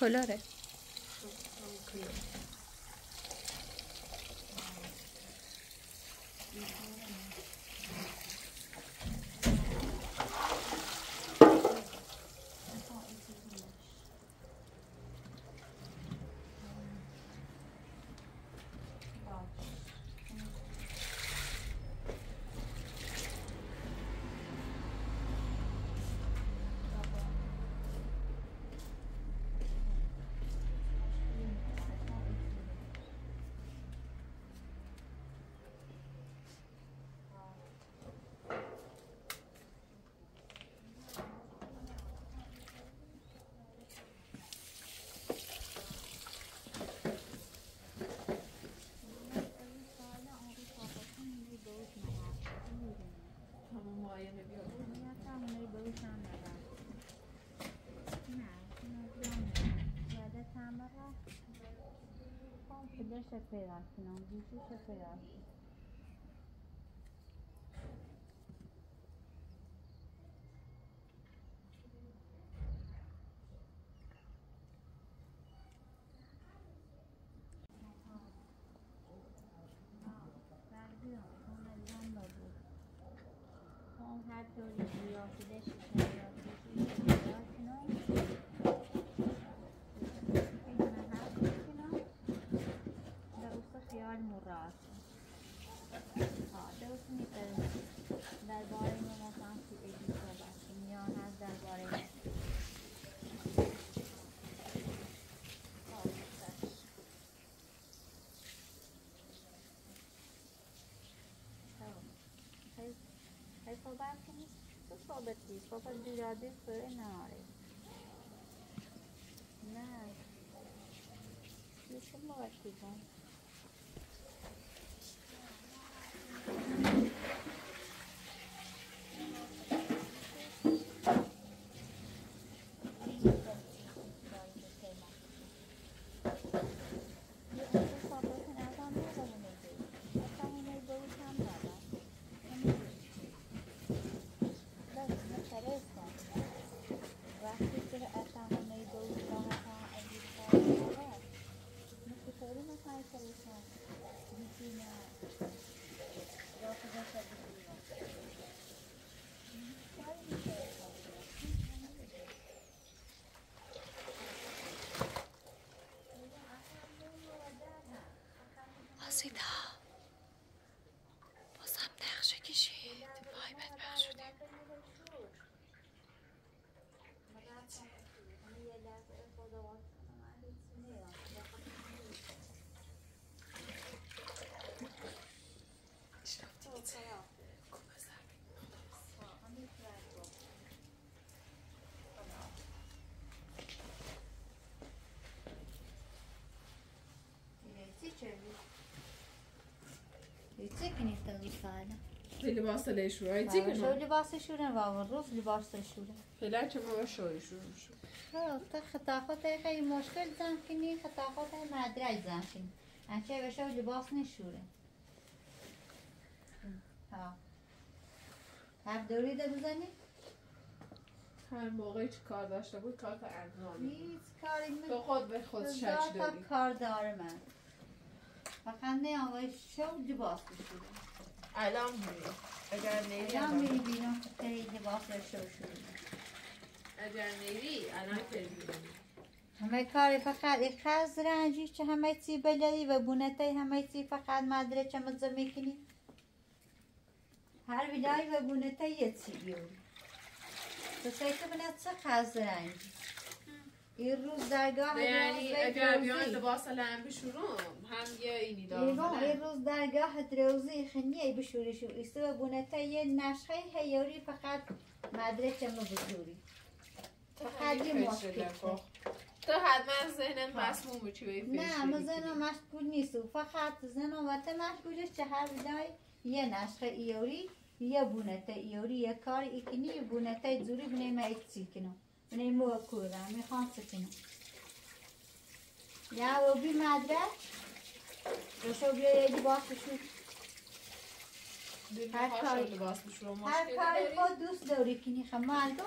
کلاره. فقط بيرادي في ناري ناس يشم وقتها أزيتا باز هم نقشه کشید. وای بدبخت شدیم. يتكني التغيفانة اللباس اللي شو يتكني شو لباس شو نبغى نروف لباس شو لا تبغى شو شو شو خلاص خطاقتها هي مشكل زانكني خطاقتها ما أدري زانكني أنا شايفة شو لباسني شو ها هب دوري ده بزني هر موقعی چی کار داشته بود کار تا انجام تو خود به خود شج داری کار داره من فقط نه آقای شو لباس بشوره الان میریم اگر میری الان میری بیرون که لباس شو شوره اگر میری الان پیریم همه کاری فقط اخراز رنجی چه همه چی بلدی و بونتای همه چی فقط مدره چه مزه میکنی هر بلایی و بونتای یه چی بیوری تو سایت بنات چه خاز رنجی این روز درگاه یعنی اگر بیان لباس لعن بشورم هم یه اینی دارم این روز درگاه دروزی خنیه بشوریشو ایستو بونتا یه نشخه هیاری فقط مدرک ما بزوری فقط یه مشکل تو حتما ذهنم مسموم چی بی نه ما ذهنم مشغول نیستم فقط ذهنم وقت مشغولش چه هر دای یه نشخه ایاری یه بونتا ایاری یه کار اینی بونتا زوری بنیم ایتی کنم من مو كورا من خاصتنا يا وبي ما ادري شو بيجي باص شو هر کاری خود دوست داری کنی خب مردم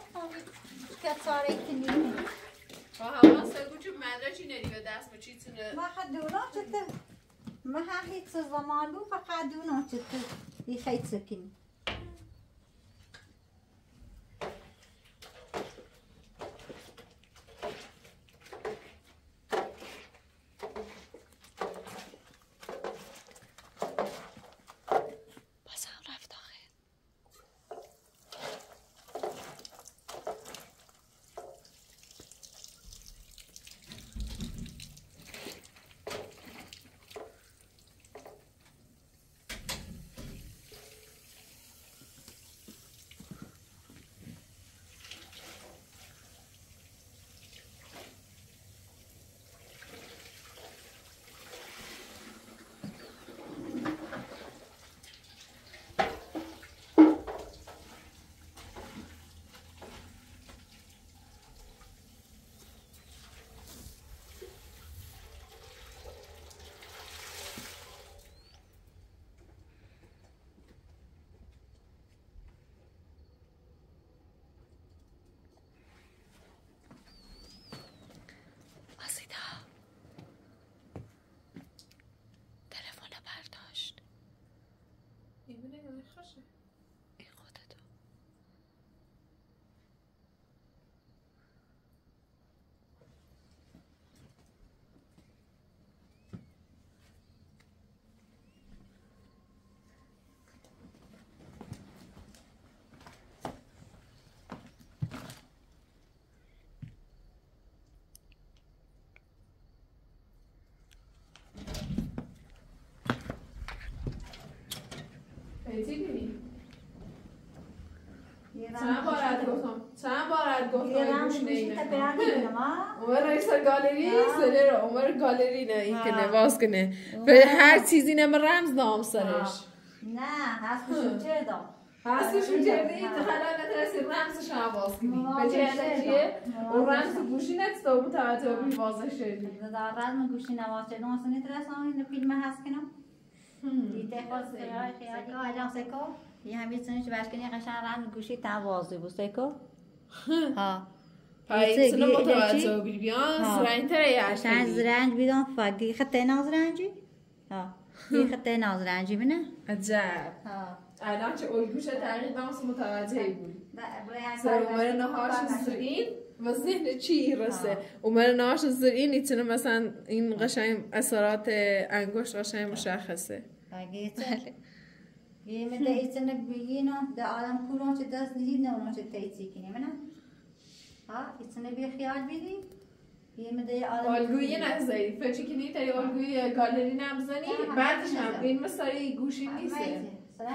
کساره کنی با همان سگو چون مدره چی نری به دست با چی تونه ما خد دونا چطور ما هر هیچ زمانو فقط دونا چطور ای خیلی سکنی چی چند بارت گفتم عمر رئیس گالری سره عمر گالری نه این که نواز کنه به هر چیزی نم رمز نام سرش نه هستشون چردم هستشون چرده این حالا نترسی رمزش عواز کنی به چیه اون رمز گوشی نتستا بود توجه بی وازش شدی در رزم گوشی نواز چردم اصلا نترسم این فیلم هست کنم دیده خواست سکو اجام سکو یه همیت سنوش بشکنی قشن رم گوشی توازه بود سکو ها پایی سنو متوازه بیر بیان زرنج تره یه عشقی زرنج بیدان فاق دیگه خطه نازرنجی ها دیگه خطه نازرنجی بینه عجب ها الان چه الگوش تقریب بمس متوازه بود سر عمر نهاش سرین و ذهن چی رسه عمر نهاش سرین ایتونه مثلا این قشنگ اثرات انگشت قشنگ مشخصه یه مدت ایتونه بیینه ده آدم کورون چه دست دید نه اونو چه تیزی کنی منه ها ایتونه بی خیال بیدی یه مدت آدم الگویی نزدی فکر کنی تا الگوی گالری نمزنی بعدش هم این مساله گوشی نیست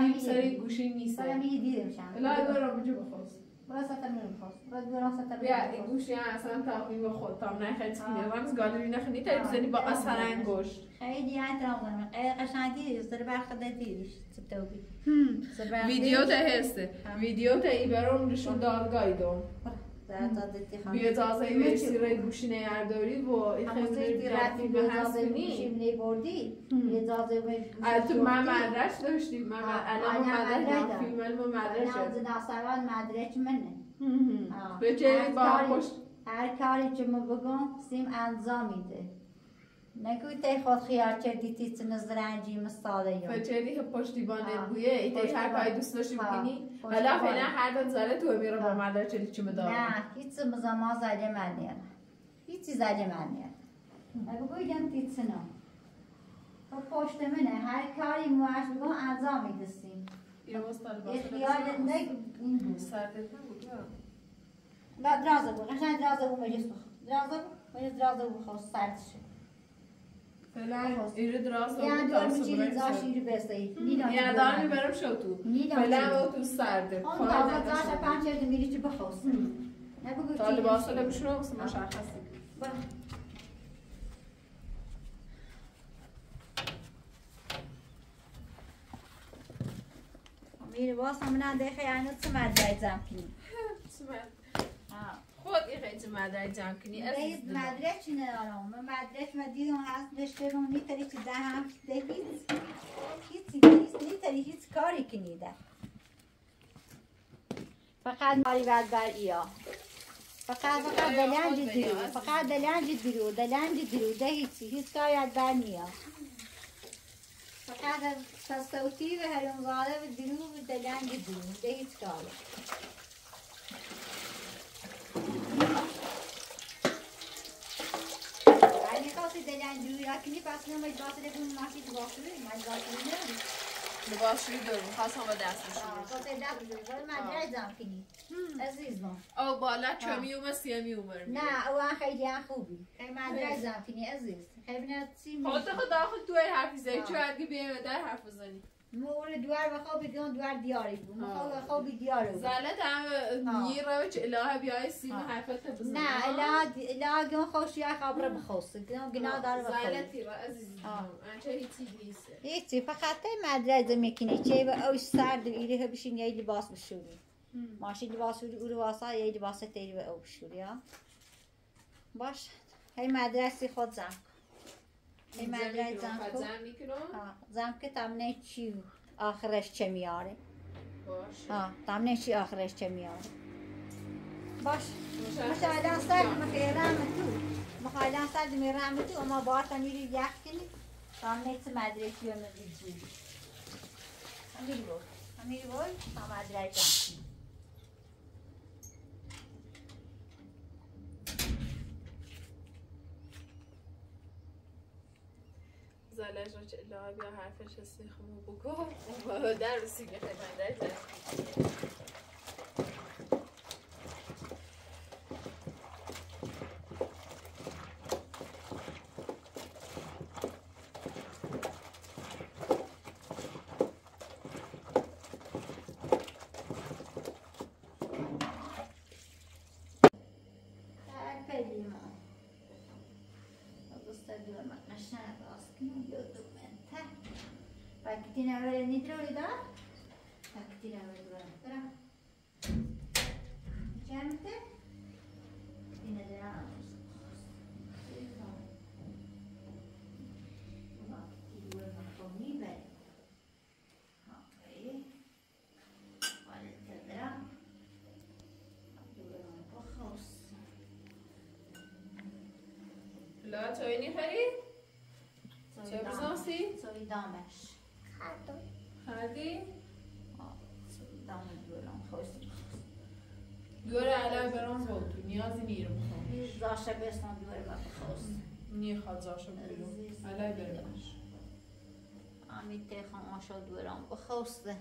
این سری گوشی نیست. سلام یه دیدم شام. لای برام چه بخواست؟ برای ساتر میخواست. برای برام ساتر. بیا این گوشی اصلا تامی با خود تام نخواهی کنی. وامس گالری نخواهی تا بزنی با اصلا انگوش. خیلی دیگه تاوانم. قشنگی است. در باخت دیدیش. سبتوبی. ویدیو تا هست. ویدیو تا ای برام رشون دارگای دوم. بیا تازه یه سری گوشی نیارداری و این خیلی راحتی به هستی نیبردی. یه تازه به. تو من مدرش داشتی من الان مدرش فیلم ما مدرش. نه دانشوان مدرش منه. به چه باعث؟ هر کاری که ما بگم سیم انجام میده. نکوی تی خود خیار چردی تیز نزرنجی مستاده یو فچری که پشتیبانه بویه ایتی هر کاری دوست داشتی بکنی ولی فعلا هر دن زاله تو میره با مادر چلی چی مدارم نه هیچ زمان زاله من نیر هیچ زاله من نیر بگوی جم تیز نم پشت منه هر کاری مواش بگم انجام میدستیم یه خیال نگ این بود سرده بود نه درازه بود قشنگ درازه بود مجلس بخواه درازه بود مجلس درازه بود بخواه سرد شد فلان ایرد راست آمد تاس برای زاشیر بسته. یه دانی برم شوتو. فلان و تو سرده. آن داده داشت پنچه دمیری چی بخواست. نبگویی. تا لباس لبش رو اسم شخصی. میری باز من دخیل نت سمت جای زمینی. سمت. خود یه خیلی مدرک جمع کنی باید مدرک چی ندارم من مدرک و دیدم هست بشترون نیتری که ده هفته هیچ کاری کنیده فقط ماری بعد بر ایا فقط دلنج درو فقط دلنج درو ده هیچ کاری از بر نیا فقط تصوتی و هرمزاده و درو و دلنج درو ده هیچ کاری دلنجوی رکنی پس نمید باطره کنون محکی دباشوی من باطره نمید دباشوی دارو خواستم با دست نشوید باطره دست نشوید باید من درزم کنید عزیز ما او بالا چمی اومد سیمی اومد نه او هم خیلی هم خوبی خیلی من درزم کنید عزیز خیلی نه سیمی خود داخل دوی حرفی زید چو هدگی بیم در حرف بزنید مول دوار بخواب دیون دوار دیاری بود بخواب دیاری بود زلت هم نیروچ الهه بیای سیم حرفت بزن نه الهه گون خوشی خبر بخوست گون گنا دار بخوست زلتی را عزیزم انچه هیچی نیست هیچی فقط مدرسه میکنی چه و اوش سرد ایره بشین یه لباس بشوری ماشین لباس رو واسا یه لباس تری و او بشوری ها باش هی مدرسه خود زن مدرک زم که تمنه چی آخرش چه میاره باشه تمنه چی آخرش چه میاره باش مشاهده سرد مخیرم تو مخاله سرد میرم تو اما بار تنیری یک کنی تمنه چه مدرکی رو میدید امیری بول تا مدرک زم کنی زالش رو چه لابی و حرفش هستی خوب بگو و در رو سیگه خدمت در Paketina ver el nitro y da. Paketina ver el nitro. Gente. Tiene de la. لا تعيني خالي. سوي بزنسي. سوي دامش. هادي دوره علاوه برام بود نیازی نیرم زاشه بستم دوره بخواست نیخواد زاشه بیرون علاوه برامش امید تیخم آشا دورم بخواسته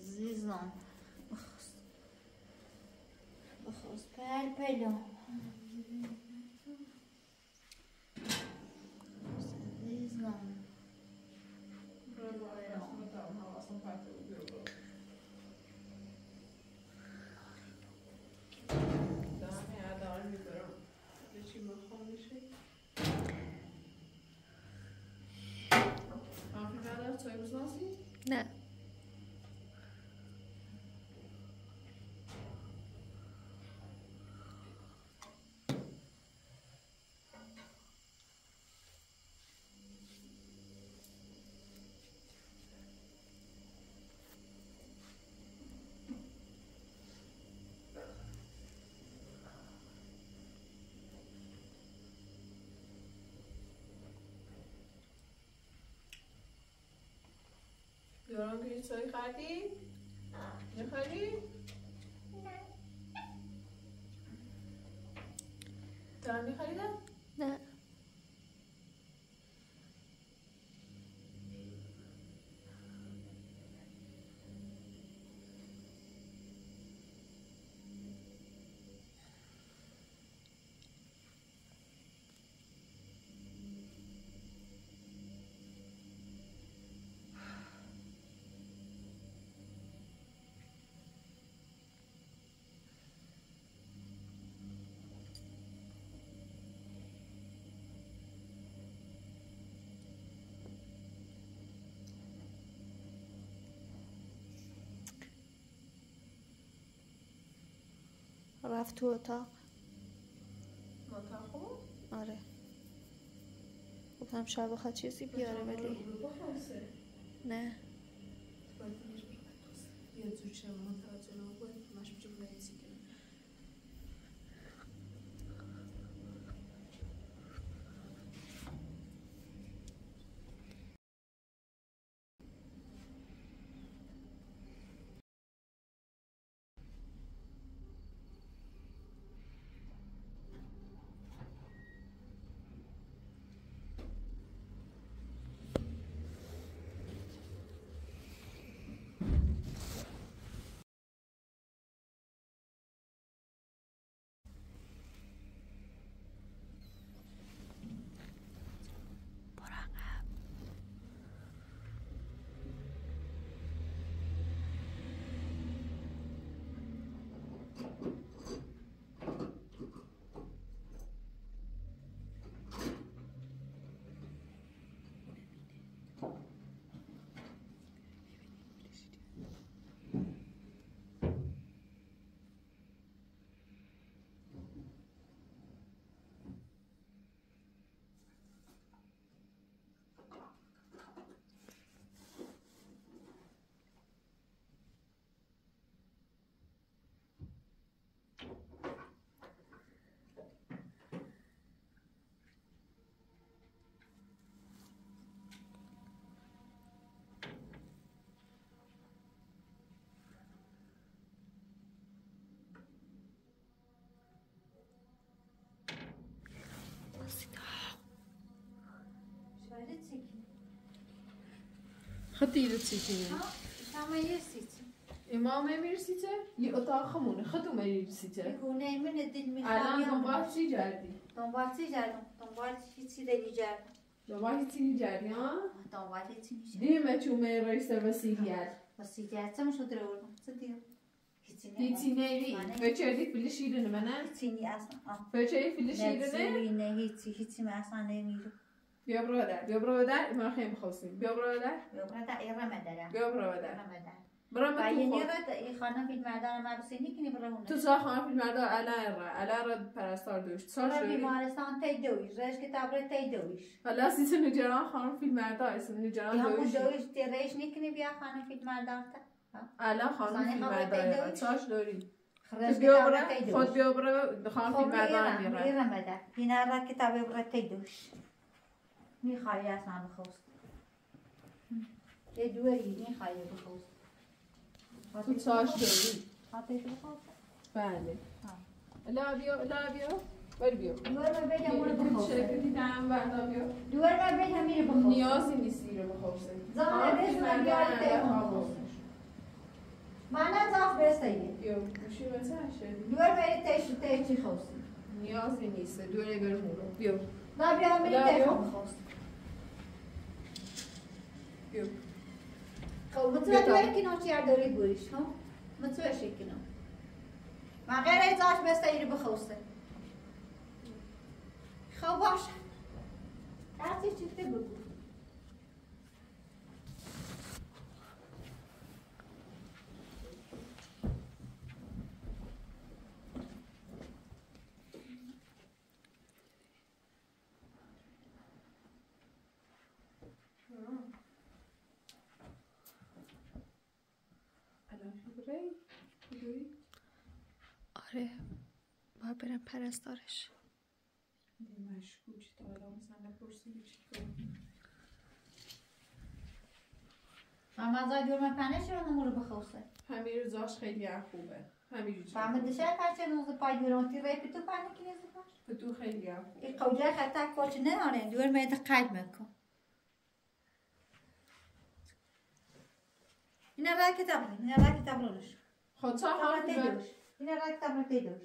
عزیزم بخواست پر پیلو عزیزم نه دوران گریت سوی خردی؟ نخوری؟ نه دوران میخوریده؟ نه راح فتو اتاقو آره گفتم شاید بخواد چیزی بیاره ولی نه خطيرة سيتي ما يرسيتي إمام ما يرسيتي يقطع خمونة خطو ما يرسيتي يكون من الدين مخابي أنا نبعت شي جاردي نبعت شي جاردي ها نبعت شي جاردي ديما شو ما يرسى بسيجات تم شو درولو تصدير هيتيني فشاريك باللي شيلنا منا هيتيني أصلا فشاريك باللي شيلنا هيتي ما أصلا نميلو بیا برادر بیا برادر ما خیلی می‌خواستیم بیا برادر بیا برادر ایرمدر برام تو خود خانم فیلم مردان ما بسینی کنی برام تو سال خانم فیلم مردان علا را پرستار دوش سال شوی بیمارستان تی دوش رش کتاب را تی دوش حالا سیس نجران خانم فیلم مردان اسم نجران دوش یا دوش تی رش نکنی بیا خانم فیلم مردان تا علا خانم فیلم مردان سالش دوری خود بیا برا خانم فیلم مردان ایرمدر اینا را کتاب را تی دوش میخوایی اصلا بخوست یه دوری میخوایی بخوست تو چاش دوری حتی بخوست بله لا بیو لا بیو بر بیو دور ما بید همونه بخوست شرکتی دم بردا بیو دور ما بید همینه بخوست نیازی نیستی رو بخوست زمان بید من بیاری تیخون بخوست معنی زاف برستایی بیو بشی برسه شد دور بید تیش خوست نیازی نیست دوره برمون رو بیو لا بیو همینه تیخون بخوست يو. خب متوجه کنم چیار داری بودیش هم متوجه کنم. ما غیر از آش بستایی بخوسته. خب باش. دستی چیته بگو. آره باید برم پرستارش مشکوک تا حالا مثلا نپرسیدی چی کنم محمدزای دور من پنه چرا نمو رو بخواسته همین روزاش خیلی خوبه همین روزاش محمدشای پرچه نوز پای دورم تیره پتو پنه کنیز بخش پتو خیلی خوبه این قوله خطا کارچه نه آره دور من دقیق میکن این را کتاب رو خودتا هم دیدوش این را کتاب رو دیدوش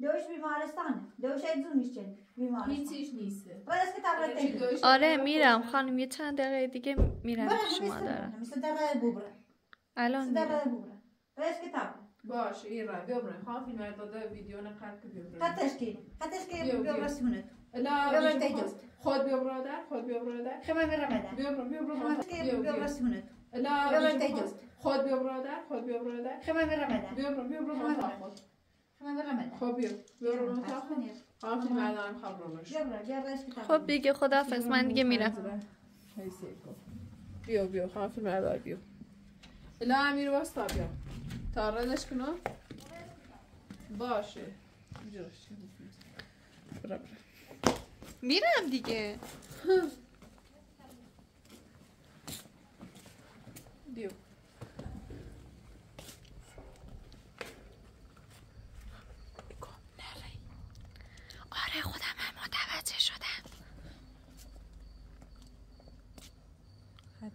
دوش بیمارستانه دوش ایدزون میشن بیمارستان هیچیش نیست برس کتاب رو دیدوش آره میرم خانم یه چند دقیقه دیگه میرم شما دارم مثل دقیقه ببره الان میرم برس کتاب باش این را ببره خانم فیلم داده ویدیو نقد که ببره قطش که ببره سونت خود بیا برادر خیمه برمدن بیا برادر سونت لا خود بیا برادر خیمه برمدن بیا برادر خود خب دیگه خداحافظ، من دیگه میرم. بیا بیا خانم فیلمبردار بیا. الا امیر واستا بیا. تعرضش کنم. باشه. برا برا. میرم دیگه. بیا.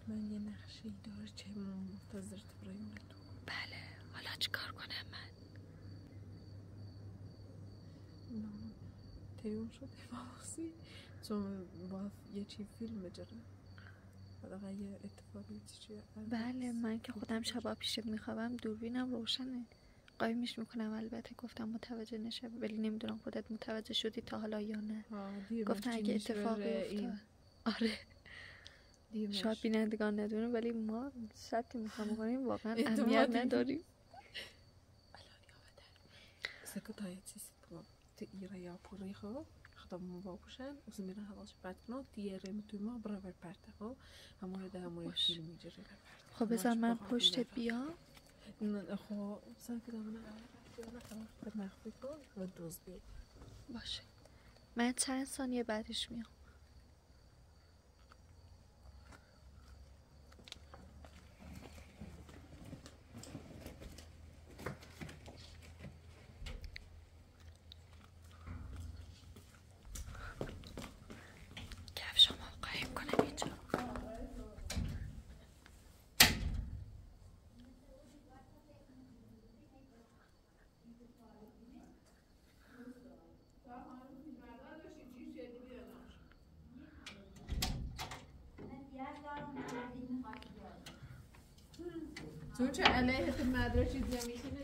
من یه نقشه‌ای داره چه منتظرت برای اون تو. بله حالا چیکار کنم من؟ تیون شده فارسی چون باید یه چی فیلم بجره بعد یه اتفاقی چیه. بله من که خودم شبا پیشت میخوابم دوربینم روشنه قایمش میکنم. البته گفتم متوجه نشه ولی نمیدونم خودت متوجه شدی تا حالا یا نه. گفتم اگه اتفاقی افتاد آره شاید بینندگان ندونم ولی ما سبتی میخوام کنیم واقعا اهمیت نداریم. خب بذار من پشت بیا. باشه من چند ثانیه بعدش میام. سوچ علیه تو مدرسه چیزی میشینه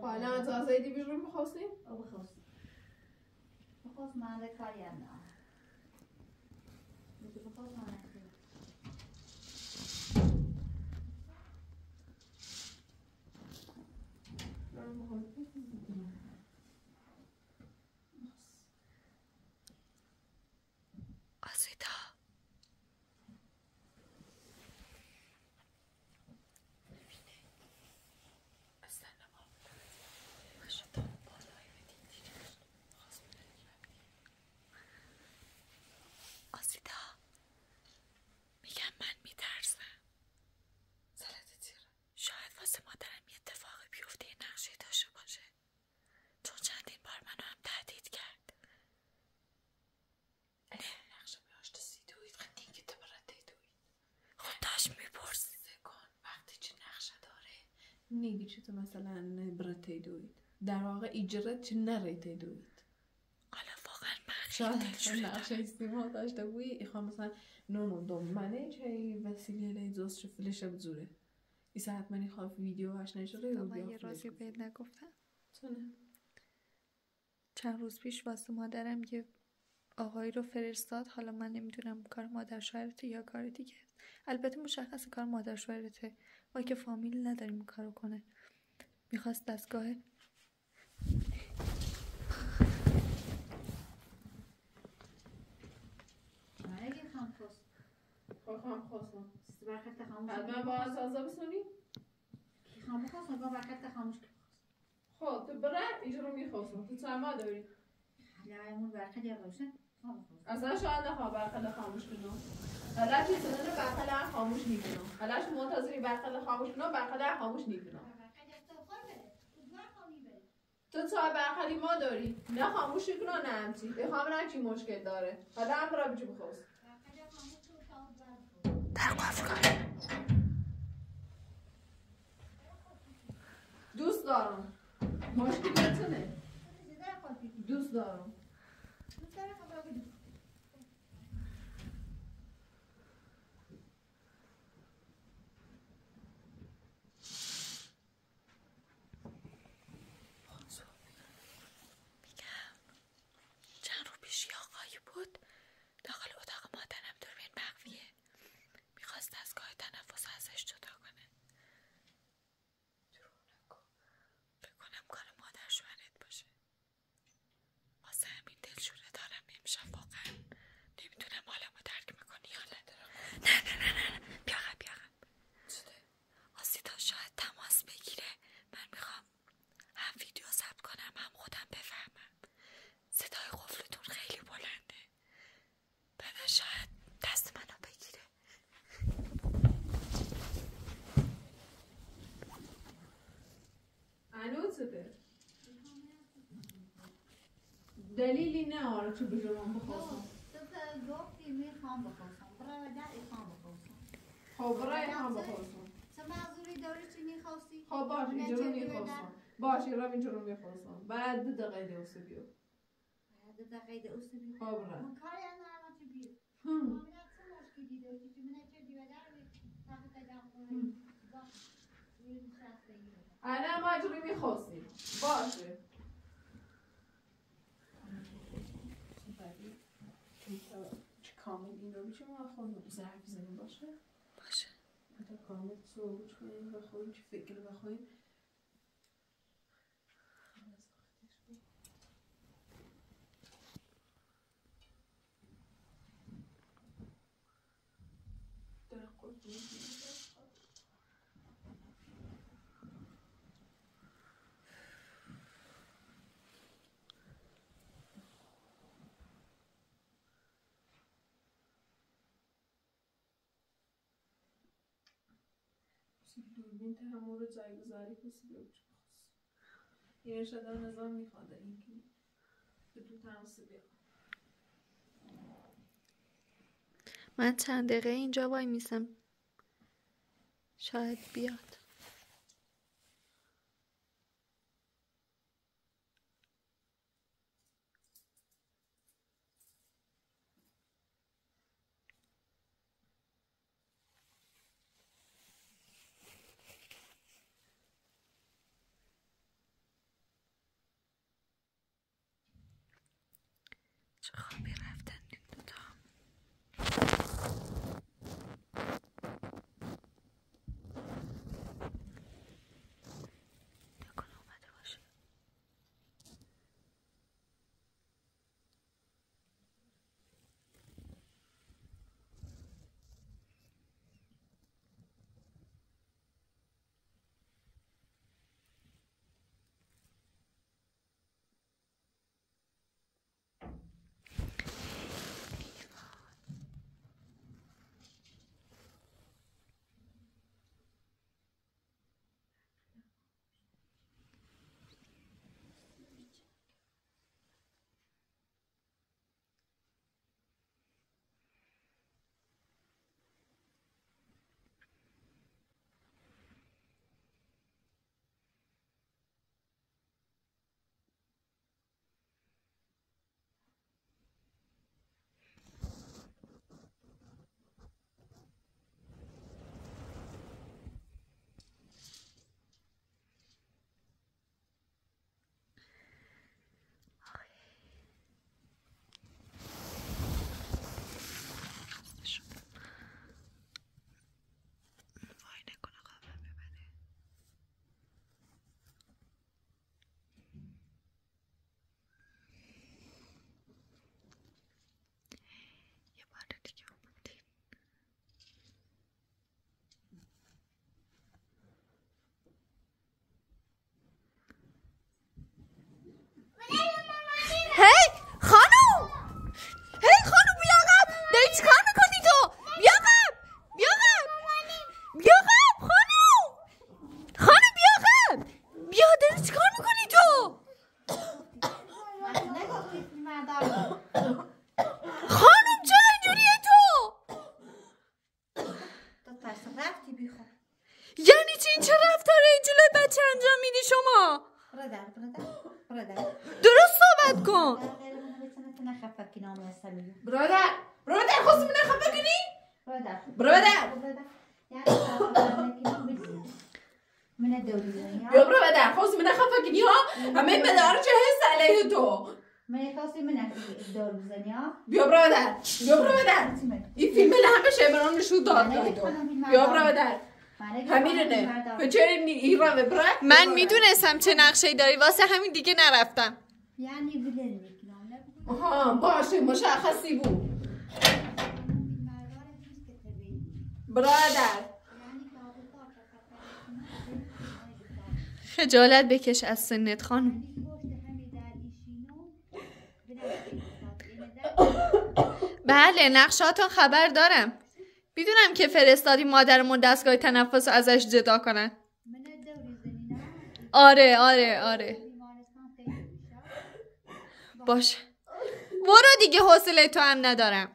حالا انتظار زیادی بیرون بخواستی؟ او بخواستی بخواست من ده کاری هم نه بگه بخواست من نکیم برم بخواستی؟ آزیتا نیگه چی تو مثلا برای دوید در واقع ایجرت چه نره تی دوید حالا واقعا من خیلی نقشه استیما داشته بوی ایخواه مثلا نونو دومنه چه ای وسیله لی دوست چه فلش بزوره ای ساعت من ایخواه ویدیو هش نشده بابا یه رازی بهت نگفتم چونه چند روز پیش واسه مادرم یه آقایی رو فرستاد. حالا من نمیدونم کار مادر شوهرته یا کار دیگه. البته مشخص کار مادر شوهرته، ما که فامیل نداریم کارو کنه. میخواست دستگاه خام خواستم برخط خاموش من با سازا بسونی کی خام خواستم با برخط خاموش خود تو برات اینجوری میخواستم تو چما داری لایمون برخط یا روشن اصلا شاید نخواه برخط خاموش کنم حالا چیزی رو برخط خاموش میکنم حالا شما منتظری برخط خاموش کنم برخط خاموش نمیکنم تو تا برخلی ما داری نه خاموش کنم نه همچی بخوام رنگ چی مشکل داره حالا هم برای بچی بخواست دوست دارم مشکل نتونه دوست دارم دلیلی نه آره چه بجرم بخواستم تو گفتی میخوام بخواستم برای دلی خواهم بخواستم خب برای هم بخواستم سمازوری داری چی میخواستی؟ خب باش اینجرم میخواستم باش ایرام اینجرم میخواستم بعد دو دقیقه اوسه بیو بعد دو دقیقه اوسه بیو خب برای مکاری از نرمتی بیو مامینت چه مشکلی داری چی منه چه دیوه داری تحت دم کنی باش باشه چه کامل این رو میشه ما خودمون ضرب بزنیم باشه؟ باشه حتی کامل صحبت کنیم و خودمون چه فکر رو بخواییم داره قرد میدیم دوربین تهمون رو جایگذاری کسی به اوچه بخواست یه رشده رو نظام میخواده اینکه به دو تماسی بخواد من چند دقیقه اینجا وای میسم شاید بیاد خوابی رفتن این دوتا هم نکنه اومده باشه برادر خذ من خبكني برادر من الدولية يا برادر خذ من خبكني أمين ما دارش هسه عليته ما يخلصي منها في الدور بزنيا يا برادر يا برادر يفهم لها مش من شو دار يا برادر همینه به چه ایران برد من میدونستم چه نقشه داری واسه همین دیگه نرفتم یعنی بلند میکنم آها باشه مشخصی بود برادر خجالت بکش از سنت خانم بله نقشاتون خبر دارم میدونم که فرستادی مادرمون دستگاه تنفس ازش جدا کنن آره باشه برو دیگه حوصله تو هم ندارم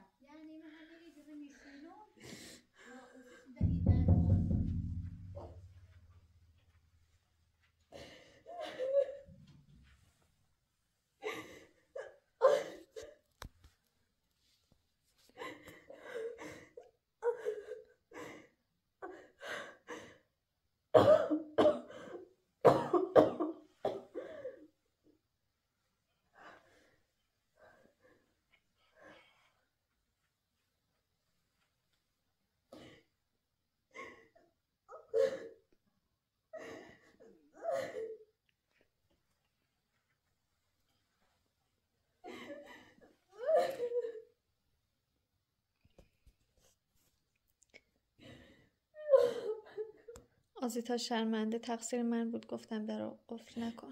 آزیتا شرمنده تقصیر من بود گفتم در رو قفل نکن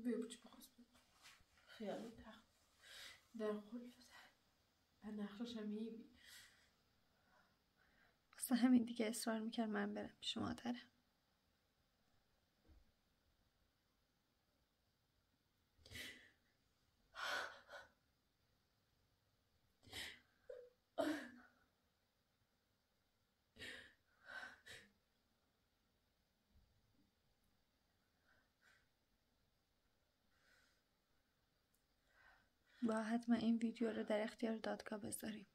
بيبجي بخص خيالي تاخد داخل فتح أنا أخرجهم هيبي اصلا همین دیگه اصرار میکرد من برم پیش مادرم. با حتما این ویدیو رو در اختیار دادگاه بذاریم.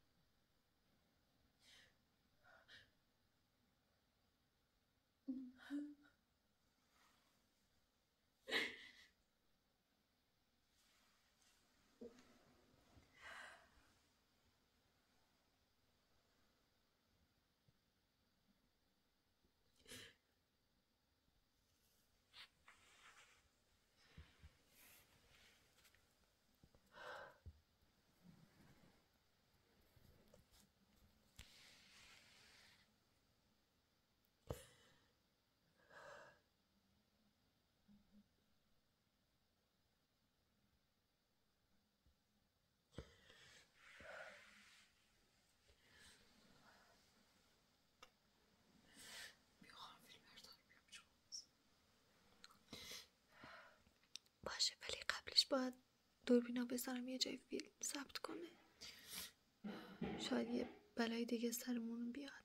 باشه ولی قبلش باید دوربینا بذارم یه جای فیلم ثبت کنه. شاید یه بلای دیگه سرمون بیاد.